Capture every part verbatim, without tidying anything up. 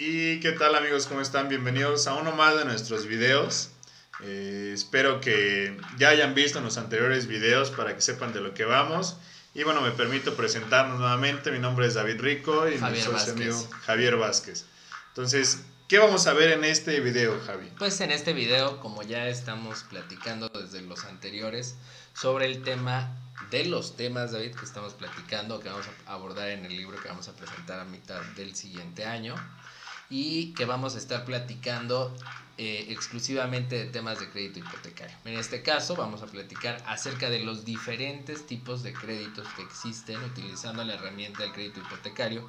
Y qué tal amigos, ¿cómo están? Bienvenidos a uno más de nuestros videos. Eh, espero que ya hayan visto los anteriores videos para que sepan de lo que vamos. Y bueno, me permito presentarnos nuevamente. Mi nombre es David Rico y mi socio amigo Javier Vázquez. Entonces, ¿qué vamos a ver en este video, Javi? Pues en este video, como ya estamos platicando desde los anteriores, sobre el tema de los temas, David, que estamos platicando, que vamos a abordar en el libro que vamos a presentar a mitad del siguiente año y que vamos a estar platicando eh, exclusivamente de temas de crédito hipotecario. En este caso vamos a platicar acerca de los diferentes tipos de créditos que existen utilizando la herramienta del crédito hipotecario,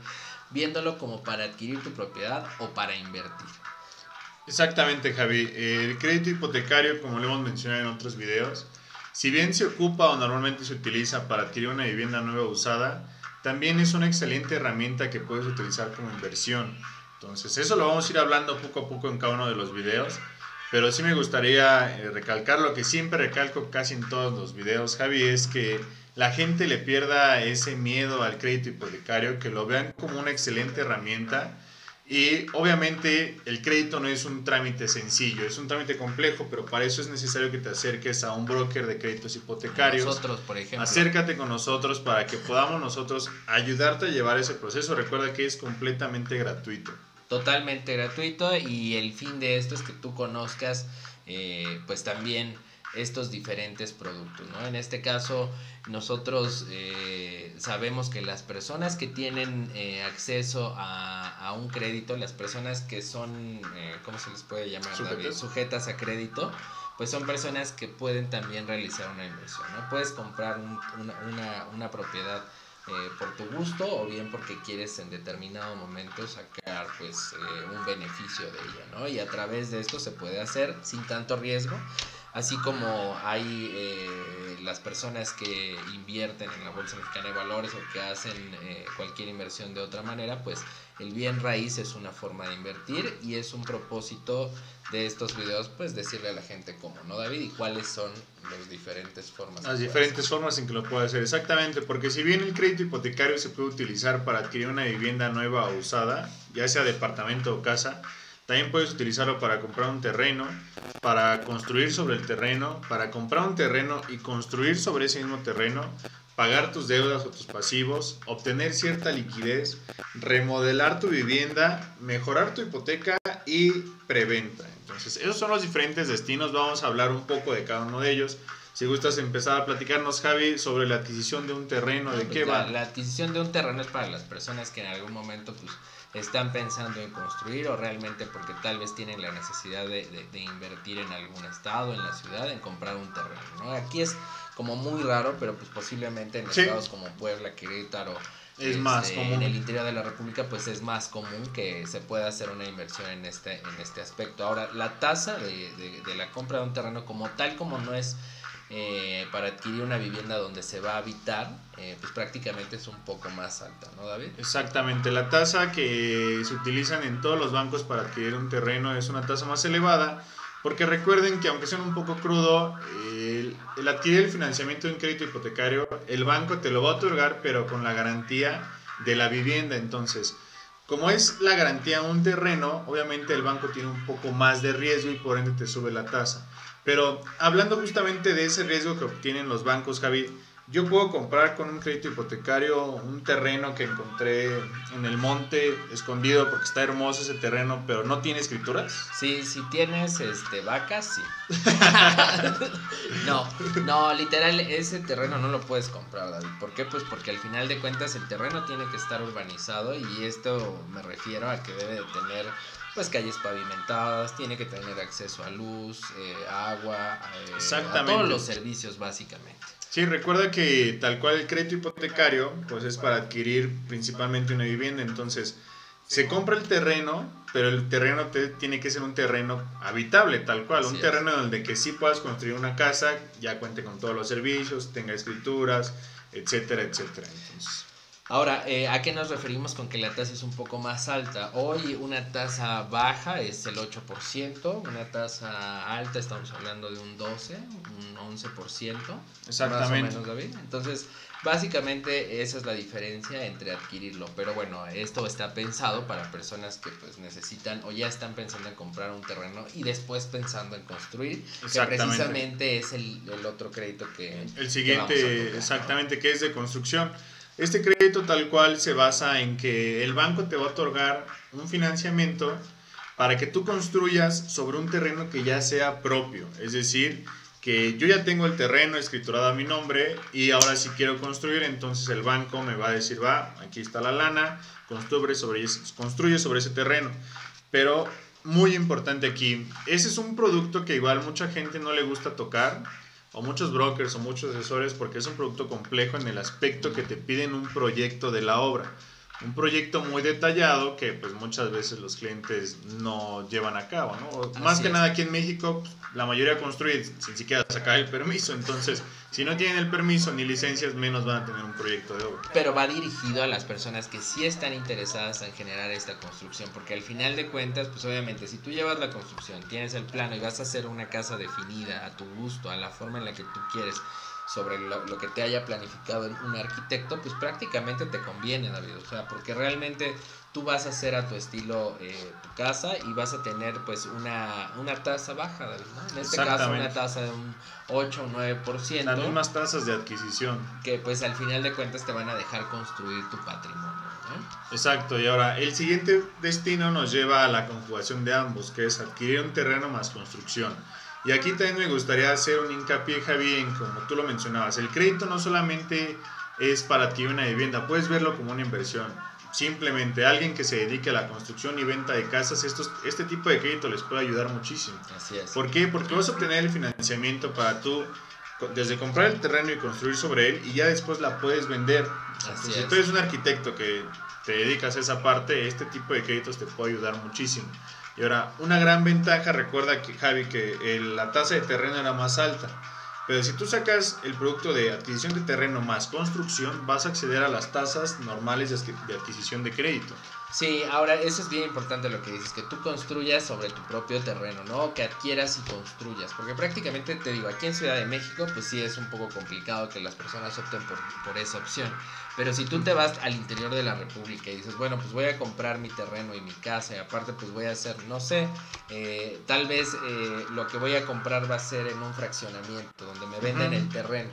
viéndolo como para adquirir tu propiedad o para invertir. Exactamente, Javi. El crédito hipotecario, como lo hemos mencionado en otros videos, si bien se ocupa o normalmente se utiliza para adquirir una vivienda nueva o usada, también es una excelente herramienta que puedes utilizar como inversión. Entonces, eso lo vamos a ir hablando poco a poco en cada uno de los videos, pero sí me gustaría recalcar lo que siempre recalco casi en todos los videos, Javi, es que la gente le pierda ese miedo al crédito hipotecario, que lo vean como una excelente herramienta. Y obviamente el crédito no es un trámite sencillo, es un trámite complejo, pero para eso es necesario que te acerques a un broker de créditos hipotecarios. Nosotros, por ejemplo. Acércate con nosotros para que podamos nosotros ayudarte a llevar ese proceso. Recuerda que es completamente gratuito. Totalmente gratuito, y el fin de esto es que tú conozcas eh, pues también estos diferentes productos, ¿no? En este caso nosotros eh, sabemos que las personas que tienen eh, acceso a, a un crédito, las personas que son, eh, ¿cómo se les puede llamar, David? Sujetas a crédito, pues son personas que pueden también realizar una inversión, ¿no? Puedes comprar un, una, una, una propiedad Eh, por tu gusto o bien porque quieres en determinado momento sacar pues eh, un beneficio de ello, ¿no? Y a través de esto se puede hacer sin tanto riesgo, así como hay eh, las personas que invierten en la Bolsa Mexicana de Valores o que hacen eh, cualquier inversión de otra manera, pues el bien raíz es una forma de invertir y es un propósito de estos videos, pues decirle a la gente cómo, ¿no, David? Y cuáles son las diferentes formas. Las diferentes formas en que lo puede hacer, exactamente, porque si bien el crédito hipotecario se puede utilizar para adquirir una vivienda nueva o usada, ya sea departamento o casa, también puedes utilizarlo para comprar un terreno, para construir sobre el terreno, para comprar un terreno y construir sobre ese mismo terreno, pagar tus deudas o tus pasivos, obtener cierta liquidez, remodelar tu vivienda, mejorar tu hipoteca y preventa. Entonces, esos son los diferentes destinos. Vamos a hablar un poco de cada uno de ellos. Si gustas empezar a platicarnos, Javi, sobre la adquisición de un terreno, ¿de qué va? La adquisición de un terreno es para las personas que en algún momento pues están pensando en construir o realmente porque tal vez tienen la necesidad de, de, de invertir en algún estado, en la ciudad, en comprar un terreno, ¿no? Aquí es como muy raro, pero pues posiblemente en sí. Estados como Puebla, Querétaro, es este, más común. En el interior de la república pues es más común que se pueda hacer una inversión en este, en este aspecto. Ahora, la tasa de, de, de la compra de un terreno como tal, como no es eh, para adquirir una vivienda donde se va a habitar, eh, pues prácticamente es un poco más alta, ¿no, David? Exactamente, la tasa que se utilizan en todos los bancos para adquirir un terreno es una tasa más elevada, porque recuerden que aunque sea un poco crudo, el, el adquirir el financiamiento de un crédito hipotecario, el banco te lo va a otorgar, pero con la garantía de la vivienda. Entonces, como es la garantía de un terreno, obviamente el banco tiene un poco más de riesgo y por ende te sube la tasa. Pero hablando justamente de ese riesgo que obtienen los bancos, Javi, yo puedo comprar con un crédito hipotecario un terreno que encontré en el monte, escondido porque está hermoso ese terreno, pero no tiene escrituras. Sí, si tienes este, vacas, sí. No, no, literal, ese terreno no lo puedes comprar, David. ¿Por qué? Pues porque al final de cuentas el terreno tiene que estar urbanizado, y esto me refiero a que debe de tener pues calles pavimentadas, tiene que tener acceso a luz, eh, agua, eh, exactamente, a todos los servicios básicamente. Sí, recuerda que tal cual el crédito hipotecario pues es para adquirir principalmente una vivienda. Entonces se compra el terreno, pero el terreno te, tiene que ser un terreno habitable, tal cual. Así un es. Terreno donde que sí puedas construir una casa, ya cuente con todos los servicios, tenga escrituras, etcétera, etcétera. Entonces, Ahora, eh, ¿a qué nos referimos con que la tasa es un poco más alta? Hoy una tasa baja es el ocho por ciento, una tasa alta estamos hablando de un doce por ciento, un once por ciento. Exactamente. Más o menos, David. Entonces, básicamente esa es la diferencia entre adquirirlo. Pero bueno, esto está pensado para personas que pues necesitan o ya están pensando en comprar un terreno y después pensando en construir. Exactamente. Que precisamente es el, el otro crédito que... El siguiente, que vamos a tocar, exactamente, ¿no? Que es de construcción. Este crédito tal cual se basa en que el banco te va a otorgar un financiamiento para que tú construyas sobre un terreno que ya sea propio. Es decir, que yo ya tengo el terreno escriturado a mi nombre y ahora si quiero construir, entonces el banco me va a decir, va, aquí está la lana, construye sobre, construye sobre ese terreno. Pero muy importante aquí, ese es un producto que igual mucha gente no le gusta tocar, o muchos brokers o muchos asesores, porque es un producto complejo en el aspecto que te piden un proyecto de la obra, un proyecto muy detallado que pues muchas veces los clientes no llevan a cabo, ¿no? Más que nada aquí en México pues, la mayoría construye sin siquiera sacar el permiso, entonces si no tienen el permiso ni licencias menos van a tener un proyecto de obra. Pero va dirigido a las personas que sí están interesadas en generar esta construcción, porque al final de cuentas pues obviamente si tú llevas la construcción, tienes el plano y vas a hacer una casa definida a tu gusto, a la forma en la que tú quieres, sobre lo, lo que te haya planificado un arquitecto, pues prácticamente te conviene, David, o sea, porque realmente tú vas a hacer a tu estilo eh, tu casa y vas a tener pues una, una tasa baja, David, ¿no? En este caso una tasa de un ocho o nueve por ciento. Las mismas tasas de adquisición. Que pues al final de cuentas te van a dejar construir tu patrimonio, ¿no? Exacto, y ahora el siguiente destino nos lleva a la conjugación de ambos, que es adquirir un terreno más construcción. Y aquí también me gustaría hacer un hincapié, Javi, en como tú lo mencionabas, el crédito no solamente es para adquirir una vivienda, puedes verlo como una inversión. Simplemente alguien que se dedique a la construcción y venta de casas, estos, este tipo de crédito les puede ayudar muchísimo. Así es. ¿Por qué? Porque vas a obtener el financiamiento para tú, desde comprar el terreno y construir sobre él, y ya después la puedes vender. Entonces, si tú eres un arquitecto que te dedicas a esa parte, este tipo de créditos te puede ayudar muchísimo. Y ahora, una gran ventaja, recuerda que Javi, que el, la tasa de terreno era más alta, pero si tú sacas el producto de adquisición de terreno más construcción, vas a acceder a las tasas normales de adquisición de crédito. Sí, ahora eso es bien importante lo que dices, que tú construyas sobre tu propio terreno, ¿no? Que adquieras y construyas, porque prácticamente, te digo, aquí en Ciudad de México, pues sí es un poco complicado que las personas opten por, por esa opción, pero si tú te vas al interior de la República y dices, bueno, pues voy a comprar mi terreno y mi casa, y aparte pues voy a hacer, no sé, eh, tal vez eh, lo que voy a comprar va a ser en un fraccionamiento, donde me vendan el terreno.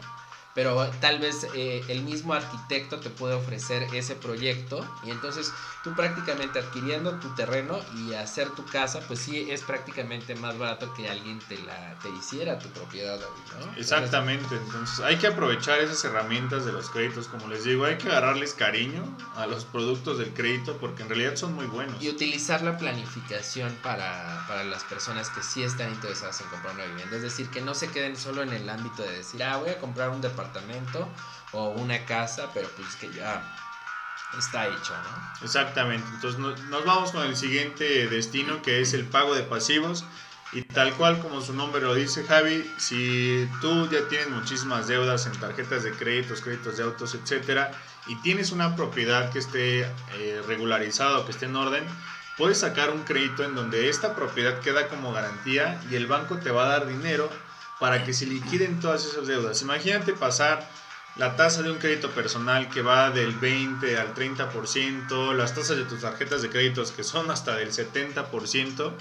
Pero tal vez eh, el mismo arquitecto te puede ofrecer ese proyecto y entonces tú prácticamente adquiriendo tu terreno y hacer tu casa, pues sí es prácticamente más barato que alguien te la te hiciera tu propiedad, ¿no? Exactamente, entonces hay que aprovechar esas herramientas de los créditos, como les digo, hay que agarrarles cariño a los productos del crédito porque en realidad son muy buenos. Y utilizar la planificación para, para las personas que sí están interesadas en comprar una vivienda, es decir, que no se queden solo en el ámbito de decir, ah, voy a comprar un departamento o una casa, pero pues que ya está hecho, ¿no? Exactamente, entonces nos, nos vamos con el siguiente destino, que es el pago de pasivos, y tal cual como su nombre lo dice, Javi, si tú ya tienes muchísimas deudas en tarjetas de créditos, créditos de autos, etcétera, y tienes una propiedad que esté eh, regularizada o que esté en orden, puedes sacar un crédito en donde esta propiedad queda como garantía y el banco te va a dar dinero para que se liquiden todas esas deudas. Imagínate pasar la tasa de un crédito personal que va del veinte al treinta por ciento, las tasas de tus tarjetas de créditos que son hasta del setenta por ciento,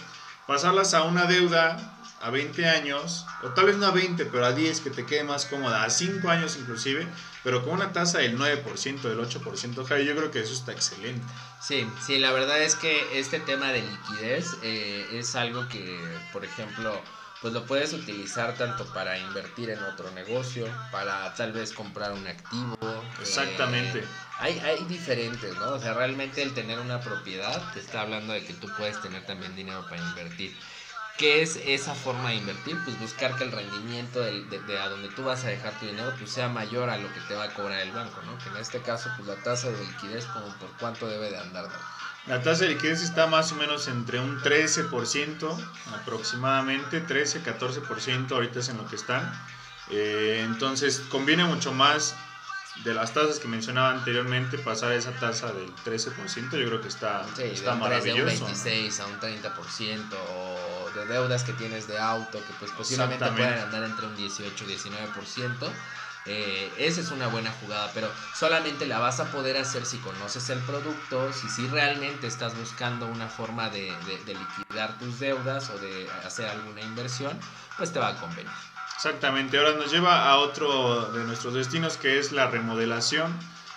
pasarlas a una deuda a veinte años, o tal vez no a veinte, pero a diez, que te quede más cómoda, a cinco años inclusive, pero con una tasa del nueve por ciento, del ocho por ciento, Javi, yo creo que eso está excelente. Sí, sí, la verdad es que este tema de liquidez eh, es algo que, por ejemplo, pues lo puedes utilizar tanto para invertir en otro negocio, para tal vez comprar un activo. Exactamente. Eh, hay, hay diferentes, ¿no? O sea, realmente el tener una propiedad te está hablando de que tú puedes tener también dinero para invertir. ¿Qué es esa forma de invertir? Pues buscar que el rendimiento de, de, de a donde tú vas a dejar tu dinero pues sea mayor a lo que te va a cobrar el banco, ¿no? Que en este caso pues la tasa de liquidez, como por cuánto debe de andar, ¿no? La tasa de liquidez está más o menos entre un trece por ciento aproximadamente, trece a catorce por ciento ahorita es en lo que están. Eh, entonces conviene mucho más de las tasas que mencionaba anteriormente, pasar a esa tasa del trece por ciento, yo creo que está, sí, está de maravilloso. De un veintiséis por ciento a un treinta por ciento, o de deudas que tienes de auto, que pues posiblemente puedan andar entre un dieciocho y diecinueve por ciento. Eh, esa es una buena jugada, pero solamente la vas a poder hacer si conoces el producto, si, si realmente estás buscando una forma de, de, de liquidar tus deudas o de hacer alguna inversión, pues te va a convenir. Exactamente, ahora nos lleva a otro de nuestros destinos, que es la remodelación.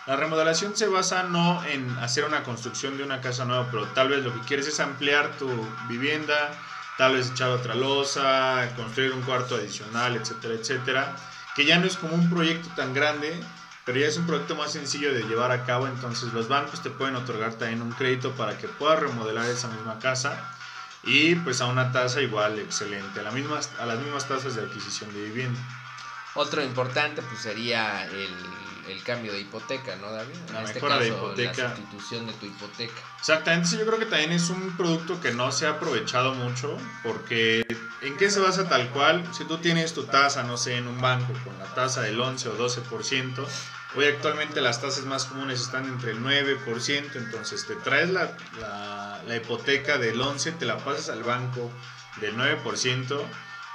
La remodelación se basa no en hacer una construcción de una casa nueva, pero tal vez lo que quieres es ampliar tu vivienda, tal vez echar otra losa, construir un cuarto adicional, etcétera, etcétera, que ya no es como un proyecto tan grande, pero ya es un proyecto más sencillo de llevar a cabo. Entonces los bancos te pueden otorgar también un crédito para que puedas remodelar esa misma casa, y pues a una tasa igual excelente, a las mismas, a las mismas tasas de adquisición de vivienda. Otro importante pues sería el, el cambio de hipoteca, ¿no, David? En la este caso, de hipoteca. La sustitución de tu hipoteca. Exactamente, yo creo que también es un producto que no se ha aprovechado mucho, porque ¿en qué se basa tal cual? Si tú tienes tu tasa, no sé, en un banco con la tasa del once o doce por ciento, hoy actualmente las tasas más comunes están entre el nueve por ciento, entonces te traes la, la, la hipoteca del once por ciento, te la pasas al banco del nueve por ciento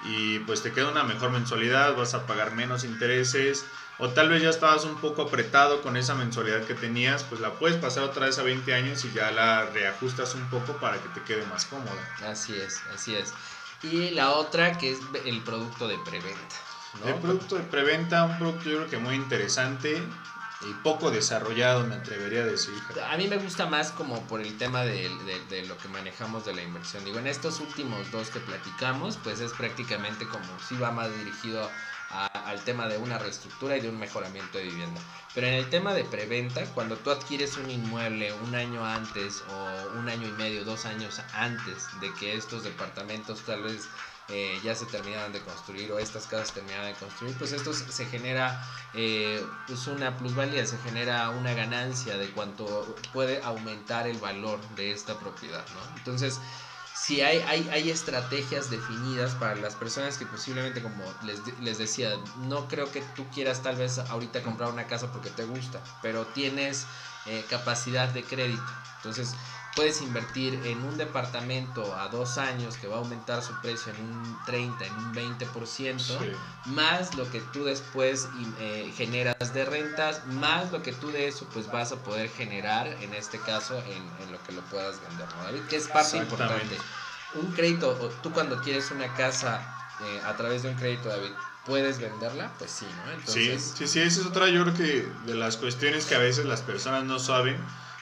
y pues te queda una mejor mensualidad, vas a pagar menos intereses, o tal vez ya estabas un poco apretado con esa mensualidad que tenías, pues la puedes pasar otra vez a veinte años y ya la reajustas un poco para que te quede más cómoda. Así es, así es. Y la otra, que es el producto de preventa, ¿no? El producto de preventa, un producto yo creo que muy interesante y poco desarrollado, me atrevería a decir. A mí me gusta más como por el tema de, de, de lo que manejamos de la inversión. Digo, en estos últimos dos que platicamos, pues es prácticamente como si va más dirigido a, al tema de una reestructura y de un mejoramiento de vivienda. Pero en el tema de preventa, cuando tú adquieres un inmueble un año antes o un año y medio, dos años antes de que estos departamentos tal vez Eh, ya se terminaban de construir o estas casas terminaban de construir, pues esto se genera eh, pues una plusvalía, se genera una ganancia de cuánto puede aumentar el valor de esta propiedad, ¿no? Entonces, si hay, hay, hay estrategias definidas para las personas que posiblemente, como les, les decía, no creo que tú quieras tal vez ahorita comprar una casa porque te gusta, pero tienes eh, capacidad de crédito, entonces puedes invertir en un departamento a dos años que va a aumentar su precio en un treinta por ciento, en un veinte por ciento, sí, más lo que tú después eh, generas de rentas, más lo que tú de eso pues vas a poder generar, en este caso, en, en lo que lo puedas vender, ¿no, David? Que es parte importante. Un crédito, o tú cuando quieres una casa eh, a través de un crédito, David, ¿puedes venderla? Pues sí, ¿no? Entonces, sí, sí, sí, esa es otra, yo creo que de las cuestiones que a veces las personas no saben,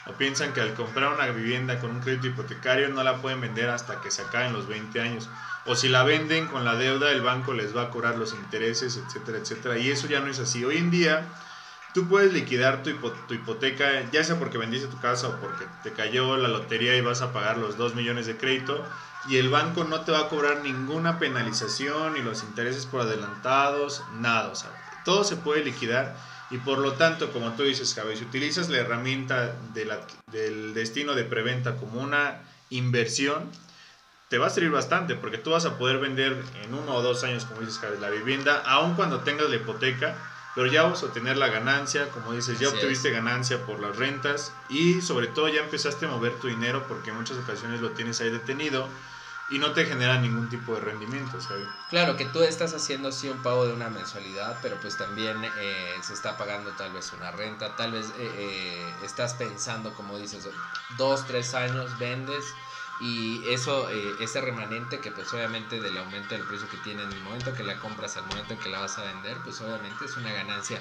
o piensan que al comprar una vivienda con un crédito hipotecario no la pueden vender hasta que se acaben los veinte años, o si la venden con la deuda el banco les va a cobrar los intereses, etcétera, etcétera, y eso ya no es así. Hoy en día tú puedes liquidar tu, hipo- tu hipoteca, ya sea porque vendiste tu casa o porque te cayó la lotería y vas a pagar los dos millones de crédito, y el banco no te va a cobrar ninguna penalización, ni los intereses por adelantados, nada, o sea, todo se puede liquidar. Y por lo tanto, como tú dices, Javier, si utilizas la herramienta de la, del destino de preventa como una inversión, te va a servir bastante, porque tú vas a poder vender en uno o dos años, como dices, Javier, la vivienda, aun cuando tengas la hipoteca, pero ya vas a obtener la ganancia, como dices, ya obtuviste ganancia por las rentas, y sobre todo ya empezaste a mover tu dinero, porque en muchas ocasiones lo tienes ahí detenido y no te genera ningún tipo de rendimiento, ¿sabes? Claro, que tú estás haciendo sí un pago de una mensualidad, pero pues también eh, se está pagando tal vez una renta, tal vez eh, eh, estás pensando, como dices, dos, tres años vendes, y eso, eh, ese remanente que pues obviamente del aumento del precio que tiene en el momento que la compras al momento en que la vas a vender, pues obviamente es una ganancia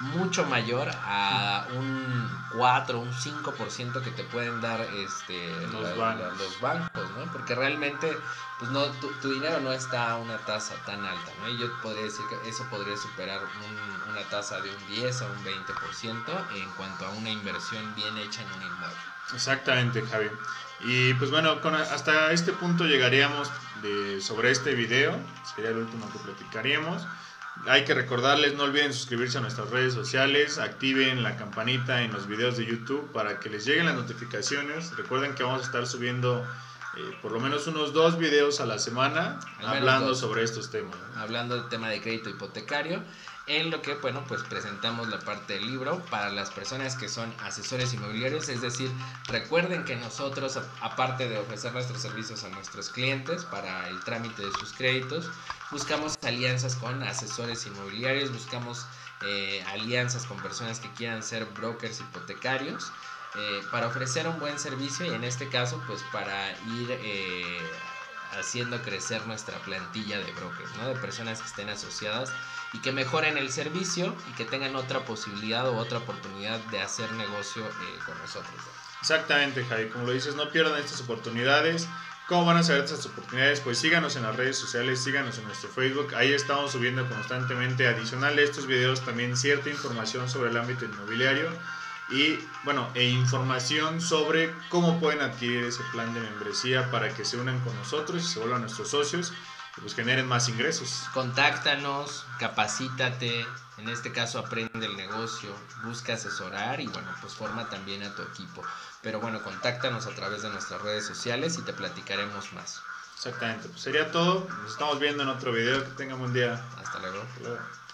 mucho mayor a un cuatro, un cinco por ciento que te pueden dar este los, la, bancos. La, los bancos, ¿no? Porque realmente pues no tu, tu dinero no está a una tasa tan alta, ¿no? Y yo podría decir que eso podría superar un, una tasa de un diez a un veinte por ciento en cuanto a una inversión bien hecha en un inmueble. Exactamente, Javi. Y pues bueno, con, hasta este punto llegaríamos de, sobre este video, sería el último que platicaríamos. Hay que recordarles, no olviden suscribirse a nuestras redes sociales, activen la campanita en los videos de YouTube para que les lleguen las notificaciones. Recuerden que vamos a estar subiendo eh, por lo menos unos dos videos a la semana hablando dos. sobre estos temas, ¿no? Hablando del tema de crédito hipotecario. en lo que, bueno, pues presentamos la parte del libro para las personas que son asesores inmobiliarios. Es decir, recuerden que nosotros, aparte de ofrecer nuestros servicios a nuestros clientes para el trámite de sus créditos, buscamos alianzas con asesores inmobiliarios, buscamos eh, alianzas con personas que quieran ser brokers hipotecarios, eh, para ofrecer un buen servicio y en este caso, pues para ir eh, haciendo crecer nuestra plantilla de brokers, ¿no? De personas que estén asociadas y que mejoren el servicio y que tengan otra posibilidad o otra oportunidad de hacer negocio eh, con nosotros. Exactamente, Javi, como lo dices, no pierdan estas oportunidades. ¿Cómo van a saber estas oportunidades? Pues síganos en las redes sociales, síganos en nuestro Facebook, ahí estamos subiendo constantemente, adicional a estos videos, también cierta información sobre el ámbito inmobiliario y, bueno, e información sobre cómo pueden adquirir ese plan de membresía para que se unan con nosotros y se vuelvan nuestros socios y pues generen más ingresos. Contáctanos, capacítate, en este caso aprende el negocio, busca asesorar y, bueno, pues forma también a tu equipo. Pero bueno, contáctanos a través de nuestras redes sociales y te platicaremos más. Exactamente, pues sería todo. Nos estamos viendo en otro video. Que tengan un buen día. Hasta luego. Hasta luego.